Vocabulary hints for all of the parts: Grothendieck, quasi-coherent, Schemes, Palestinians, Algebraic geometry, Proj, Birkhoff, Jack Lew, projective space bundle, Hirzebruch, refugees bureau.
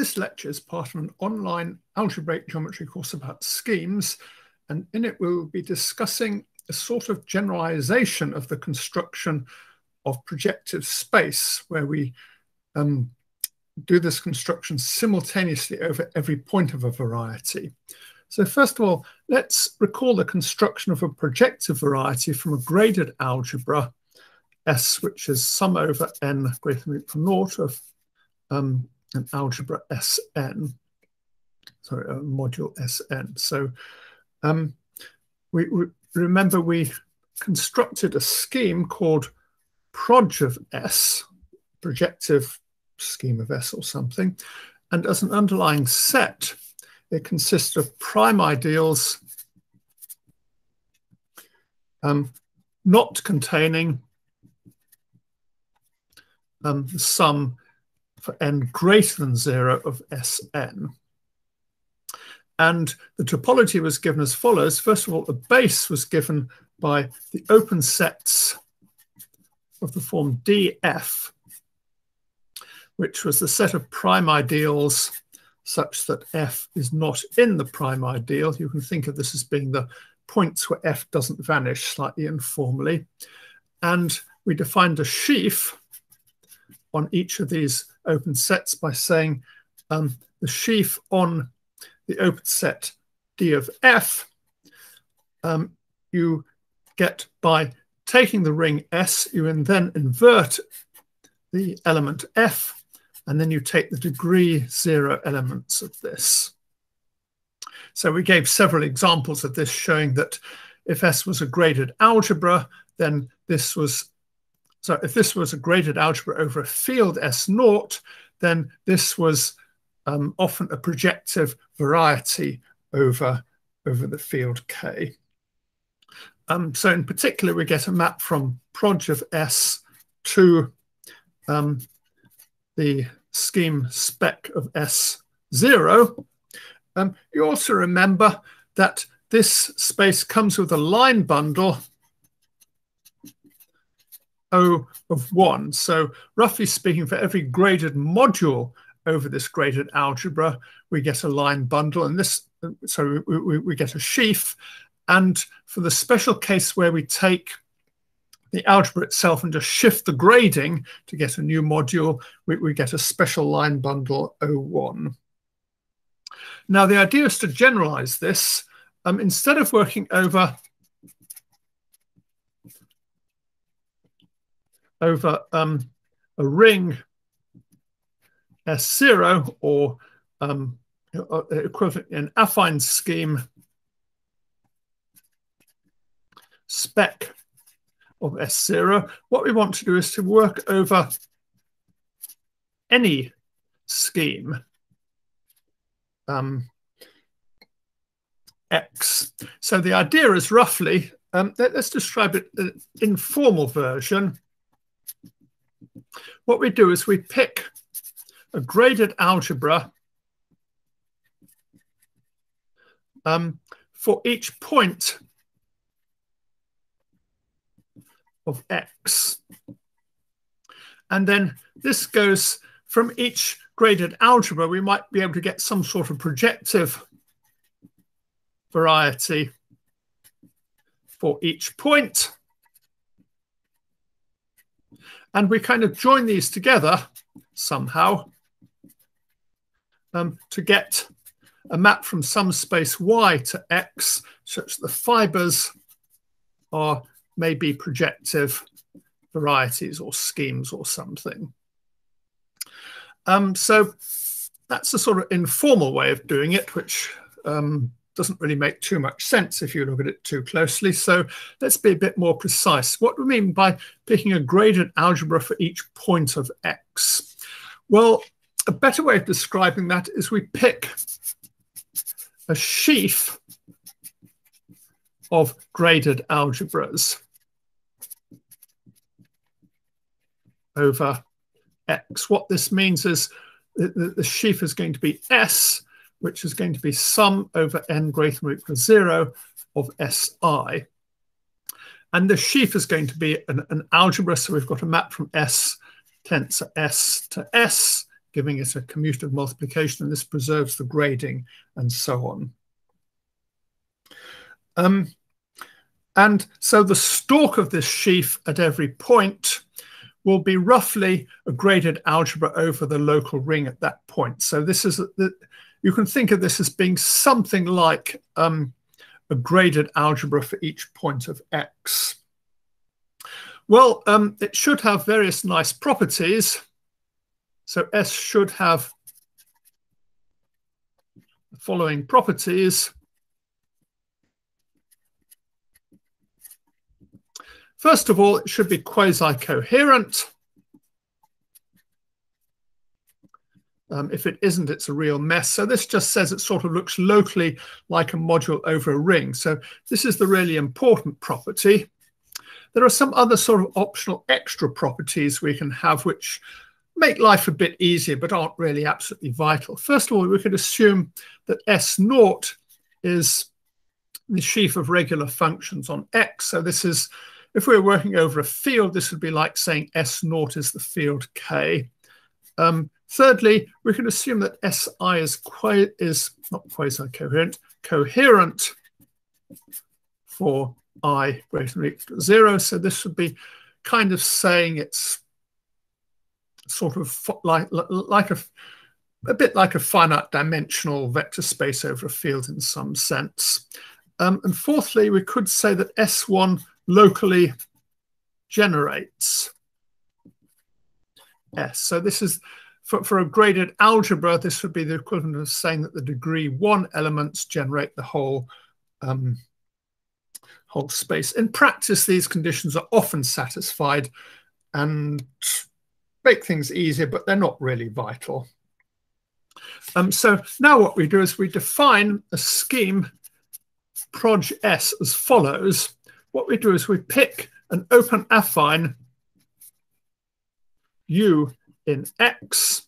This lecture is part of an online algebraic geometry course about schemes, and in it we'll be discussing a sort of generalization of the construction of projective space, where we do this construction simultaneously over every point of a variety. So first of all, let's recall the construction of a projective variety from a graded algebra, S, which is sum over n greater than or equal to naught of an algebra Sn, sorry, a module Sn. So we remember we constructed a scheme called Proj of S, projective scheme of S or something, and as an underlying set, it consists of prime ideals not containing the sum for n greater than 0 of Sn. And the topology was given as follows. First of all, the base was given by the open sets of the form DF, which was the set of prime ideals such that F is not in the prime ideal. You can think of this as being the points where F doesn't vanish, slightly informally. And we defined a sheaf on each of these open sets by saying the sheaf on the open set D of F you get by taking the ring S, you then invert the element F, and then you take the degree 0 elements of this. So we gave several examples of this, showing that if S was a graded algebra, then this was, so if this was a graded algebra over a field S0, then this was often a projective variety over the field K. So in particular, we get a map from Proj of S to the scheme spec of S0. You also remember that this space comes with a line bundle O of 1. So roughly speaking, for every graded module over this graded algebra, we get a line bundle, and this, so we get a sheaf. And for the special case where we take the algebra itself and just shift the grading to get a new module, we get a special line bundle O1. Now, the idea is to generalize this. Instead of working over a ring S0 or equivalent in affine scheme spec of S0, what we want to do is to work over any scheme X. So the idea is roughly, let's describe it in an informal version. What we do is we pick a graded algebra for each point of X. And then this goes from each graded algebra, we might be able to get some sort of projective variety for each point. And we kind of join these together somehow to get a map from some space Y to X, such that the fibers are maybe projective varieties or schemes or something. So that's a sort of informal way of doing it, which doesn't really make too much sense if you look at it too closely. So let's be a bit more precise. What do we mean by picking a graded algebra for each point of X? Well, a better way of describing that is we pick a sheaf of graded algebras over X. What this means is the sheaf is going to be S, which is going to be sum over n greater than or equal to 0 of Si. And the sheaf is going to be an algebra, so we've got a map from S tensor S to S giving it a commutative multiplication, and this preserves the grading and so on. And so the stalk of this sheaf at every point will be roughly a graded algebra over the local ring at that point. So this is, you can think of this as being something like a graded algebra for each point of X. Well, it should have various nice properties. So S should have the following properties. First of all, it should be quasi-coherent. If it isn't, it's a real mess. So this just says it sort of looks locally like a module over a ring. So this is the really important property. There are some other sort of optional extra properties we can have which make life a bit easier but aren't really absolutely vital. First of all, we could assume that S0 is the sheaf of regular functions on X. So this is, if we were working over a field, this would be like saying S0 is the field K. Thirdly, we can assume that Si is not quasi-coherent, coherent for I greater than or equal to 0. So this would be kind of saying it's sort of like a finite dimensional vector space over a field in some sense. And fourthly, we could say that S1 locally generates S. So this is, for a graded algebra, this would be the equivalent of saying that the degree 1 elements generate the whole space. In practice, these conditions are often satisfied and make things easier, but they're not really vital. So now what we do is we define a scheme, Proj S, as follows. What we do is we pick an open affine U in X.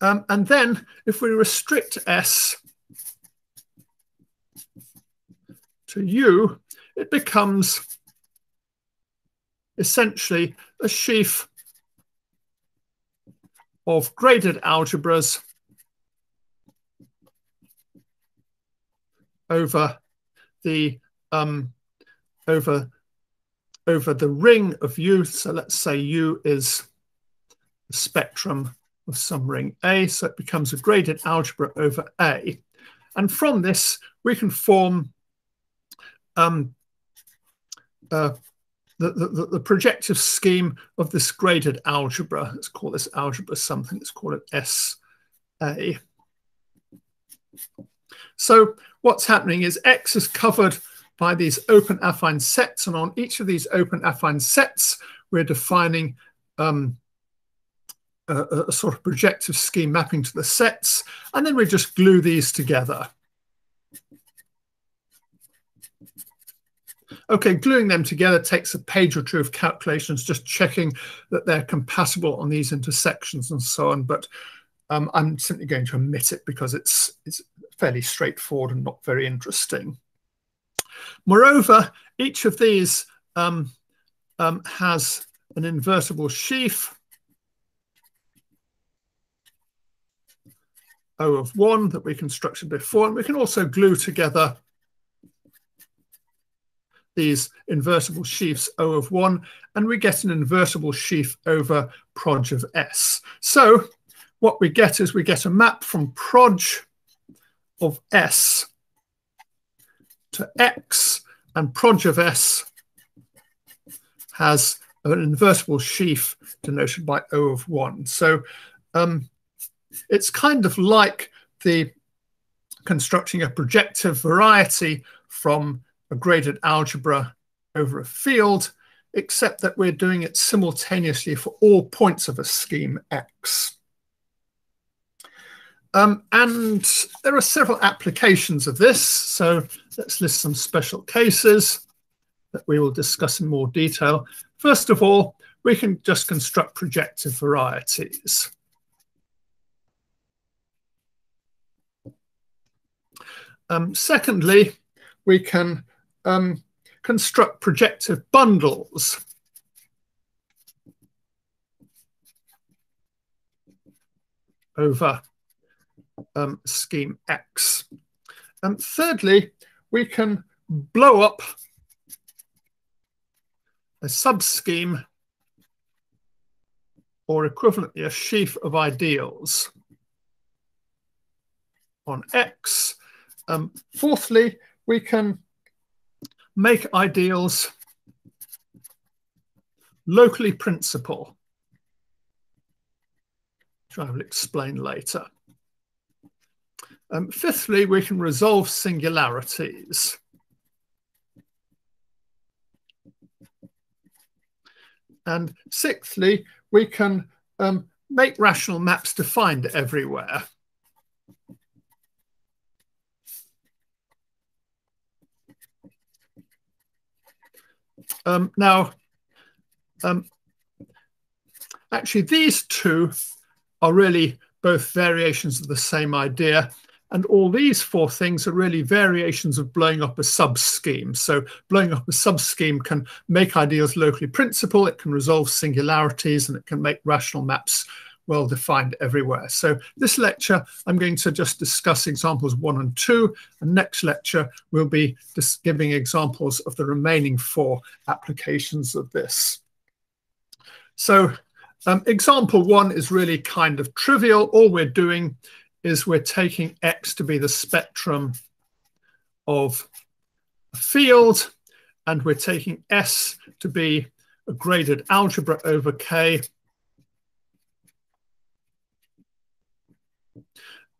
And then if we restrict S to U, it becomes essentially a sheaf of graded algebras over the ring of U. So let's say U is the spectrum of some ring A, so it becomes a graded algebra over A. And from this, we can form the projective scheme of this graded algebra. Let's call this algebra something. Let's call it SA. So what's happening is X is covered by these open affine sets, and on each of these open affine sets, we're defining a sort of projective scheme mapping to the sets, and then we just glue these together. Okay, gluing them together takes a page or two of calculations, just checking that they're compatible on these intersections and so on, but I'm simply going to omit it because it's fairly straightforward and not very interesting. Moreover, each of these has an invertible sheaf, O of 1, that we constructed before, and we can also glue together these invertible sheafs O of 1, and we get an invertible sheaf over Proj of S. So what we get is we get a map from Proj of S to X, and Proj of S has an invertible sheaf denoted by O of 1. So it's kind of like the constructing a projective variety from a graded algebra over a field, except that we're doing it simultaneously for all points of a scheme X. And there are several applications of this, so let's list some special cases that we will discuss in more detail. First of all, we can just construct projective varieties. Secondly, we can construct projective bundles. over scheme X. And thirdly, we can blow up a sub-scheme or equivalently a sheaf of ideals on X. Fourthly, we can make ideals locally principal, which I will explain later. Fifthly, we can resolve singularities. And sixthly, we can make rational maps defined everywhere. Actually, these two are really both variations of the same idea, and all these four things are really variations of blowing up a sub-scheme. So blowing up a sub-scheme can make ideals locally principal, it can resolve singularities, and it can make rational maps well-defined everywhere. So this lecture, I'm going to just discuss examples 1 and 2, and next lecture we'll be giving examples of the remaining 4 applications of this. So example 1 is really kind of trivial. All we're doing is we're taking X to be the spectrum of a field, and we're taking S to be a graded algebra over K.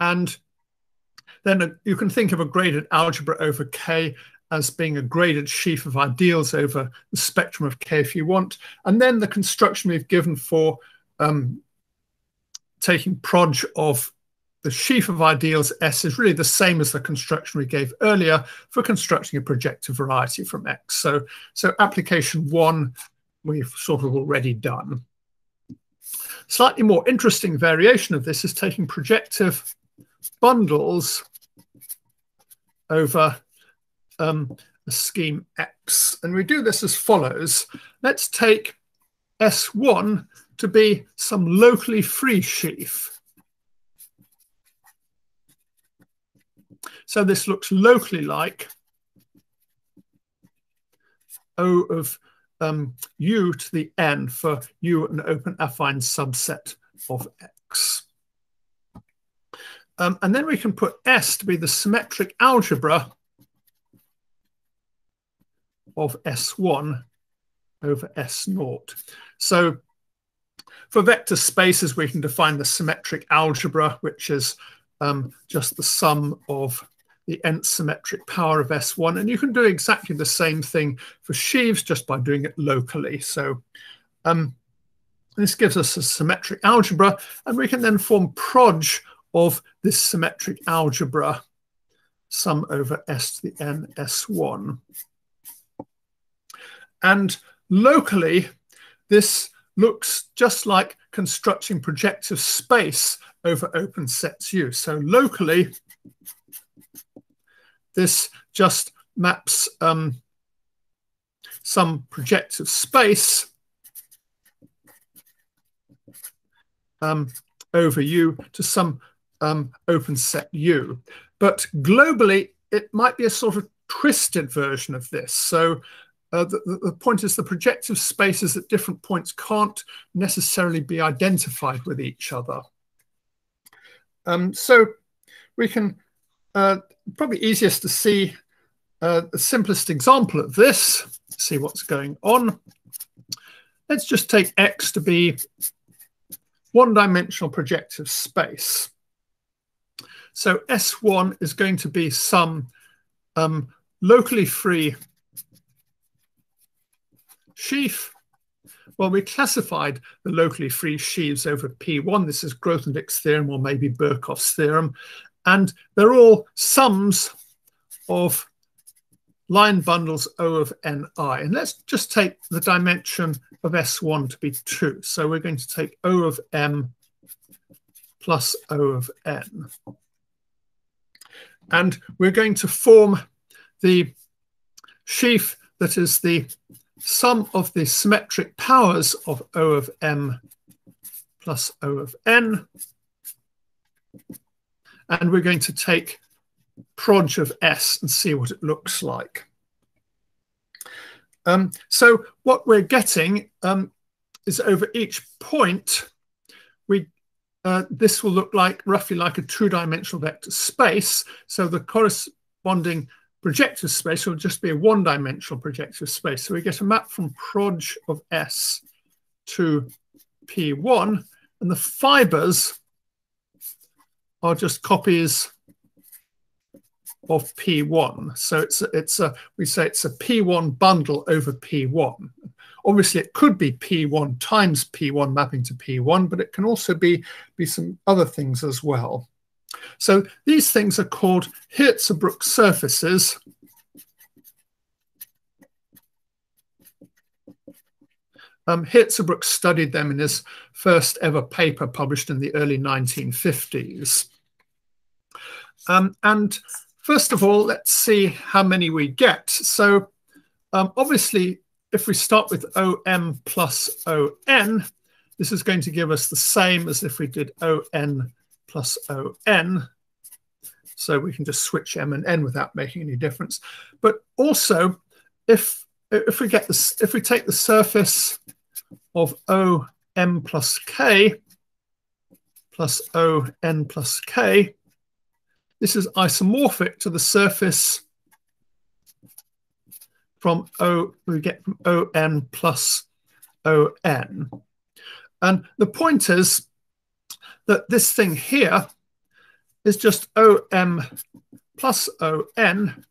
And then you can think of a graded algebra over K as being a graded sheaf of ideals over the spectrum of K if you want. And then the construction we've given for taking Proj of the sheaf of ideals S is really the same as the construction we gave earlier for constructing a projective variety from X. So application 1, we've sort of already done. Slightly more interesting variation of this is taking projective bundles over a scheme X. And we do this as follows. Let's take S1 to be some locally free sheaf. So this looks locally like O of U to the N for U an open affine subset of X. And then we can put S to be the symmetric algebra of S1 over S0. So for vector spaces, we can define the symmetric algebra, which is just the sum of the nth symmetric power of S1. And you can do exactly the same thing for sheaves just by doing it locally. So this gives us a symmetric algebra, and we can then form Proj of this symmetric algebra, sum over S to the N S1. And locally, this looks just like constructing projective space over open sets U. So locally, this just maps some projective space over U to some open set U. But globally, it might be a sort of twisted version of this. So the point is the projective spaces at different points can't necessarily be identified with each other. So we can... probably easiest to see the simplest example of this, see what's going on. Let's just take X to be one-dimensional projective space. So S1 is going to be some locally free sheaf. Well, we classified the locally free sheaves over P1. This is Grothendieck's theorem or maybe Birkhoff's theorem. And they're all sums of line bundles O of Ni. And let's just take the dimension of S1 to be 2. So we're going to take O of M plus O of N. And we're going to form the sheaf that is the sum of the symmetric powers of O of M plus O of N And we're going to take Proj of S and see what it looks like. So what we're getting is over each point, this will look like roughly like a two-dimensional vector space. So the corresponding projective space will just be a one-dimensional projective space. So we get a map from Proj of S to P1, and the fibers are just copies of P1. So we say it's a P1 bundle over P1. Obviously, it could be P1 times P1 mapping to P1, but it can also be some other things as well. So these things are called Hirzebruch surfaces. Hirzebruch studied them in his first ever paper published in the early 1950s. And first of all, let's see how many we get. So obviously, if we start with OM plus ON, this is going to give us the same as if we did ON plus ON. So we can just switch M and N without making any difference. But also, if we take the surface of OM plus ON plus K, this is isomorphic to the surface from we get from ON plus ON. And the point is that this thing here is just OM plus ON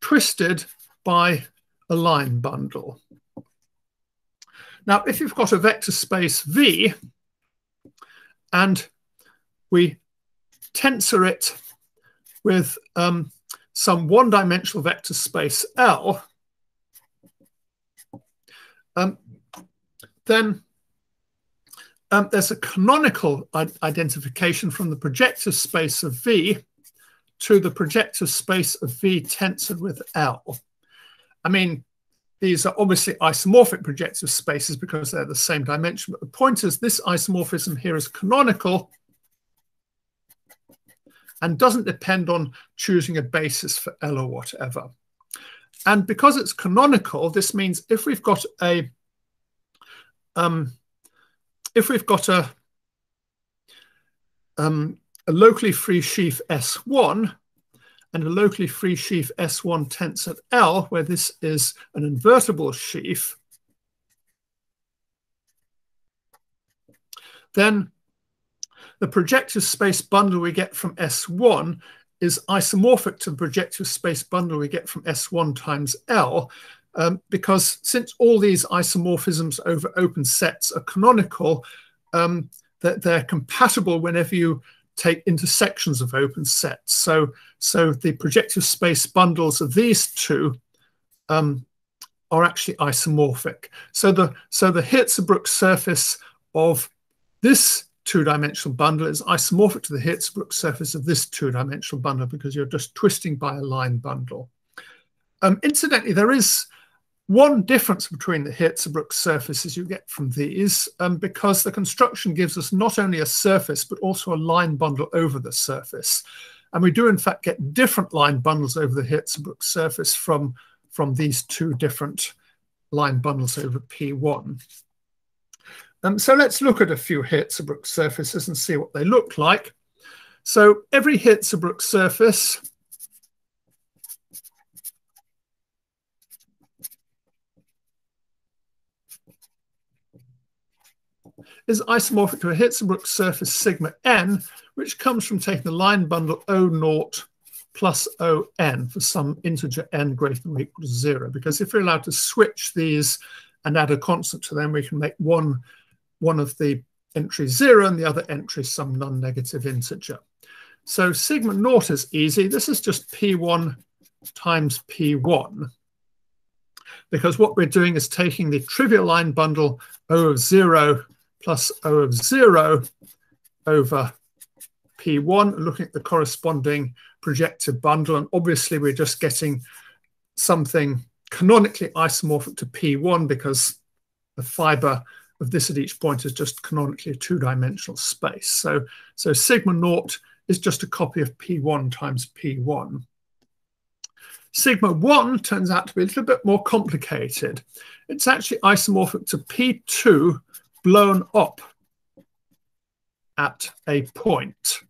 twisted by a line bundle. Now, if you've got a vector space V and we tensor it with some one-dimensional vector space L, then there's a canonical identification from the projective space of V to the projective space of V tensored with L. I mean, these are obviously isomorphic projective spaces because they're the same dimension, but the point is this isomorphism here is canonical and doesn't depend on choosing a basis for L or whatever. And because it's canonical, this means if we've got a a locally free sheaf S1 and a locally free sheaf S1 tensored L, where this is an invertible sheaf, then the projective space bundle we get from S1 is isomorphic to the projective space bundle we get from S1 times L, because since all these isomorphisms over open sets are canonical, that they're compatible whenever you take intersections of open sets. So the projective space bundles of these two are actually isomorphic. So the Hirzebruch surface of this two-dimensional bundle is isomorphic to the Hirzebruch surface of this two-dimensional bundle because you're just twisting by a line bundle. Incidentally, there is one difference between the Hirzebruch surfaces you get from these because the construction gives us not only a surface but also a line bundle over the surface. And we do in fact get different line bundles over the Hirzebruch surface from these two different line bundles over P1. So let's look at a few Hirzebruch surfaces and see what they look like. So every Hirzebruch surface is isomorphic to a Hirzebruch surface sigma n, which comes from taking the line bundle O0 plus On for some integer n greater than or equal to 0. Because if we're allowed to switch these and add a constant to them, we can make one of the entries 0 and the other entry some non-negative integer. So sigma naught is easy. This is just P1 times P1, because what we're doing is taking the trivial line bundle O of 0 plus O of 0 over P1, looking at the corresponding projective bundle. And obviously, we're just getting something canonically isomorphic to P1 because the fiber of this at each point is just canonically a two-dimensional space. So sigma naught is just a copy of P1 times P1. Sigma 1 turns out to be a little bit more complicated. It's actually isomorphic to P2 blown up at a point.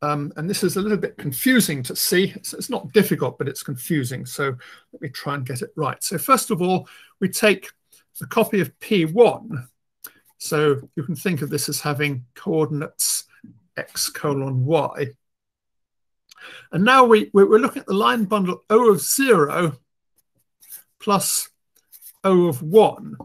And this is a little bit confusing to see. It's not difficult, but it's confusing. So let me try and get it right. So first of all, we take the copy of P1. So you can think of this as having coordinates x:y. And now we're looking at the line bundle O of 0 plus O of 1.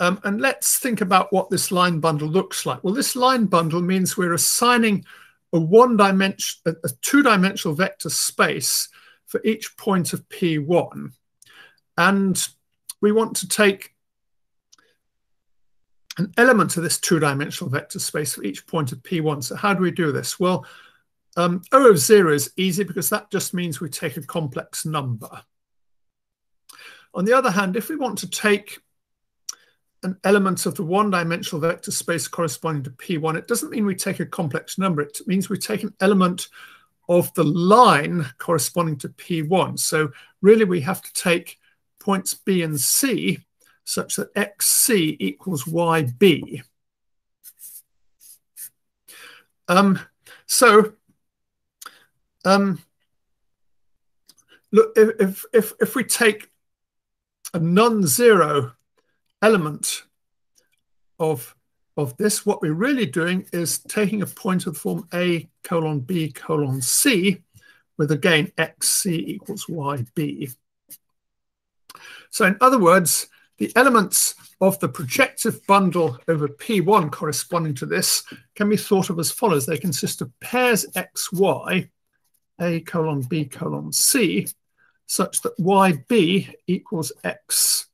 And let's think about what this line bundle looks like. Well, this line bundle means we're assigning a two-dimensional vector space for each point of P1. And we want to take an element of this two-dimensional vector space for each point of P1. So how do we do this? Well, O of 0 is easy because that just means we take a complex number. On the other hand, if we want to take an element of the one-dimensional vector space corresponding to P1, it doesn't mean we take a complex number. It means we take an element of the line corresponding to P1. So really we have to take points B and C such that xc equals yb. Look, if we take a non-zero element of this, what we're really doing is taking a point of the form a:(b,c) with, again, xc equals yb. So in other words, the elements of the projective bundle over P1 corresponding to this can be thought of as follows. They consist of pairs xy, a:(b,c), such that yb equals xc.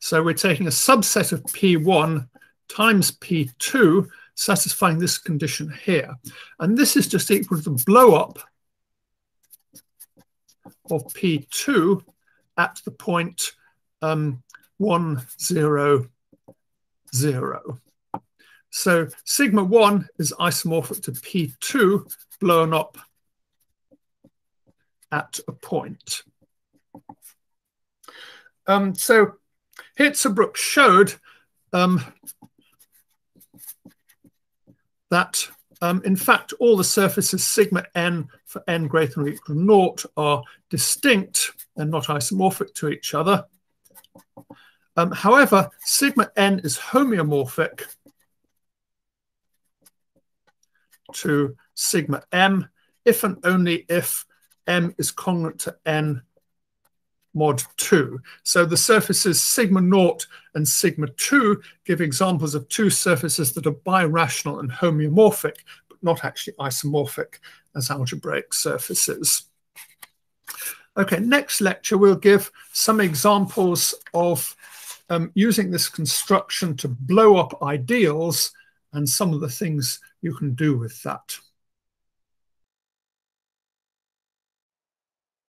So we're taking a subset of P1 times P2, satisfying this condition here. And this is just equal to the blow up of P2 at the point 1, 0, 0. So sigma 1 is isomorphic to P2 blown up at a point. So Hirzebruch showed that in fact all the surfaces sigma n for n greater than or equal to 0 are distinct and not isomorphic to each other. However, sigma n is homeomorphic to sigma m if and only if m is congruent to n mod 2. So the surfaces sigma naught and sigma 2 give examples of two surfaces that are birational and homeomorphic, but not actually isomorphic as algebraic surfaces. Okay, next lecture we'll give some examples of using this construction to blow up ideals and some of the things you can do with that.